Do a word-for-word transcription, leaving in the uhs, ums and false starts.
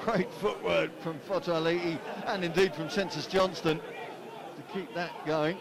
Great footwork from Fotuali'i and indeed from Census Johnston to keep that going.